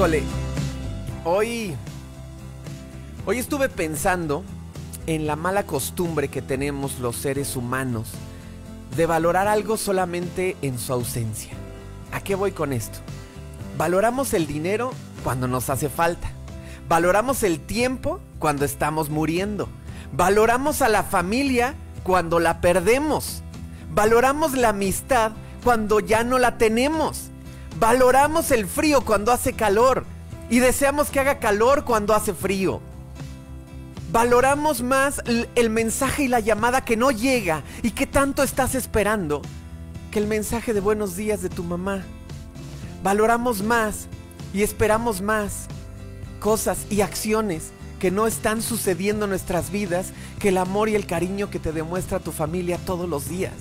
Híjole, hoy estuve pensando en la mala costumbre que tenemos los seres humanos de valorar algo solamente en su ausencia. ¿A qué voy con esto? Valoramos el dinero cuando nos hace falta. Valoramos el tiempo cuando estamos muriendo. Valoramos a la familia cuando la perdemos. Valoramos la amistad cuando ya no la tenemos. Valoramos el frío cuando hace calor y deseamos que haga calor cuando hace frío. Valoramos más el mensaje y la llamada que no llega y que tanto estás esperando que el mensaje de buenos días de tu mamá. Valoramos más y esperamos más cosas y acciones que no están sucediendo en nuestras vidas que el amor y el cariño que te demuestra tu familia todos los días.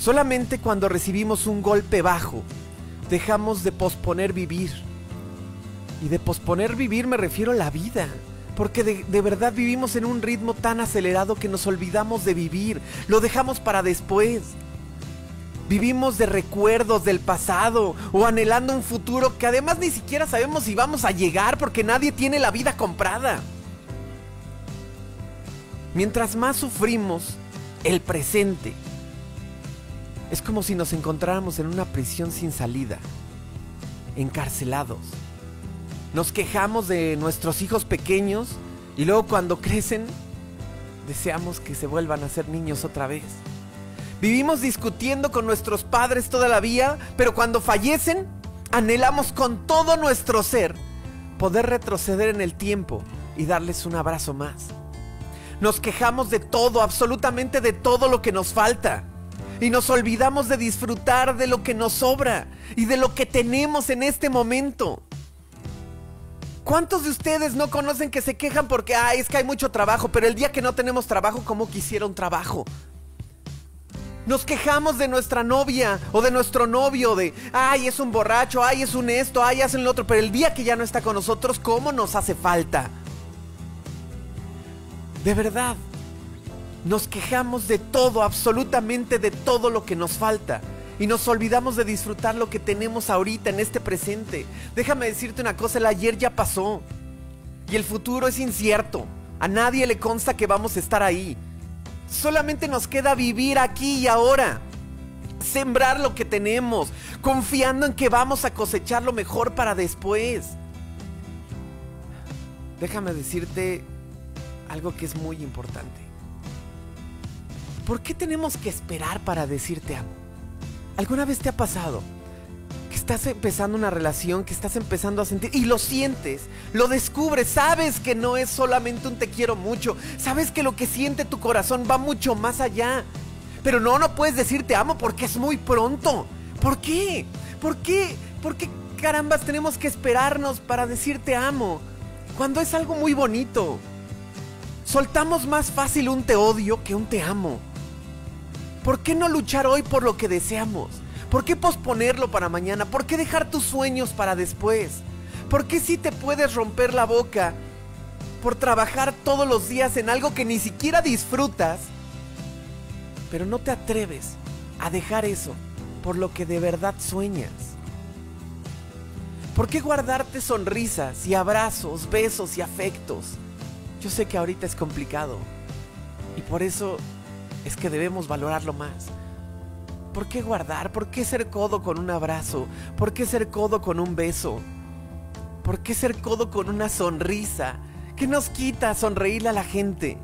Solamente cuando recibimos un golpe bajo, dejamos de posponer vivir. Y de posponer vivir me refiero a la vida, porque de verdad vivimos en un ritmo tan acelerado que nos olvidamos de vivir, lo dejamos para después. Vivimos de recuerdos del pasado o anhelando un futuro que además ni siquiera sabemos si vamos a llegar porque nadie tiene la vida comprada. Mientras más sufrimos el presente, es como si nos encontráramos en una prisión sin salida, encarcelados. Nos quejamos de nuestros hijos pequeños y luego cuando crecen deseamos que se vuelvan a ser niños otra vez. Vivimos discutiendo con nuestros padres toda la vida, pero cuando fallecen, anhelamos con todo nuestro ser poder retroceder en el tiempo y darles un abrazo más. Nos quejamos de todo, absolutamente de todo lo que nos falta. Y nos olvidamos de disfrutar de lo que nos sobra y de lo que tenemos en este momento. ¿Cuántos de ustedes no conocen que se quejan porque, es que hay mucho trabajo, pero el día que no tenemos trabajo, ¿cómo quisiera un trabajo? Nos quejamos de nuestra novia o de nuestro novio, de, es un borracho, es un esto, hacen lo otro, pero el día que ya no está con nosotros, ¿cómo nos hace falta? De verdad, nos quejamos de todo, absolutamente de todo lo que nos falta y nos olvidamos de disfrutar lo que tenemos ahorita en este presente. Déjame decirte una cosa, el ayer ya pasó y el futuro es incierto, a nadie le consta que vamos a estar ahí. Solamente nos queda vivir aquí y ahora, sembrar lo que tenemos, confiando en que vamos a cosechar lo mejor para después. Déjame decirte algo que es muy importante. ¿Por qué tenemos que esperar para decir te amo? ¿Alguna vez te ha pasado que estás empezando una relación, que estás empezando a sentir y lo sientes, lo descubres, sabes que no es solamente un te quiero mucho, sabes que lo que siente tu corazón va mucho más allá, pero no puedes decir te amo porque es muy pronto? ¿Por qué? ¿Por qué carambas tenemos que esperarnos para decir te amo cuando es algo muy bonito? Soltamos más fácil un te odio que un te amo. ¿Por qué no luchar hoy por lo que deseamos? ¿Por qué posponerlo para mañana? ¿Por qué dejar tus sueños para después? ¿Por qué sí te puedes romper la boca por trabajar todos los días en algo que ni siquiera disfrutas, pero no te atreves a dejar eso por lo que de verdad sueñas? ¿Por qué guardarte sonrisas y abrazos, besos y afectos? Yo sé que ahorita es complicado y por eso es que debemos valorarlo más. ¿Por qué guardar? ¿Por qué ser codo con un abrazo? ¿Por qué ser codo con un beso? ¿Por qué ser codo con una sonrisa? ¿Qué nos quita sonreírle a la gente?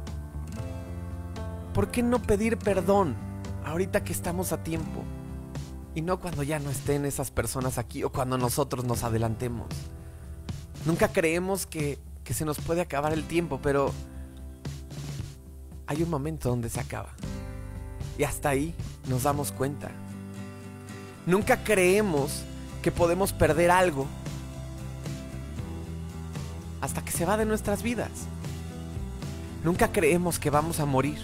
¿Por qué no pedir perdón ahorita que estamos a tiempo? Y no cuando ya no estén esas personas aquí o cuando nosotros nos adelantemos. Nunca creemos que se nos puede acabar el tiempo, pero hay un momento donde se acaba. Y hasta ahí nos damos cuenta. Nunca creemos que podemos perder algo hasta que se va de nuestras vidas. Nunca creemos que vamos a morir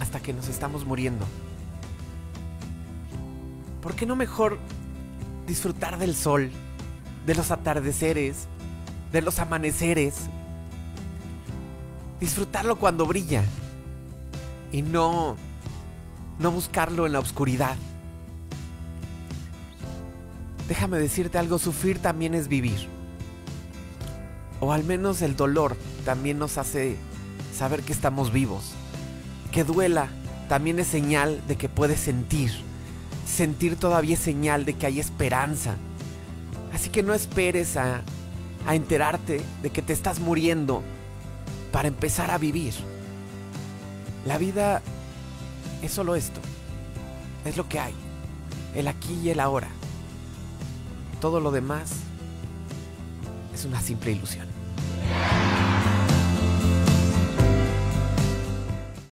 hasta que nos estamos muriendo. ¿Por qué no mejor disfrutar del sol, de los atardeceres, de los amaneceres? Disfrutarlo cuando brilla. Y no buscarlo en la oscuridad. Déjame decirte algo, sufrir también es vivir. O al menos el dolor también nos hace saber que estamos vivos. Que duela también es señal de que puedes sentir. Sentir todavía es señal de que hay esperanza. Así que no esperes a enterarte de que te estás muriendo para empezar a vivir. La vida es solo esto. Es lo que hay. El aquí y el ahora. Todo lo demás es una simple ilusión.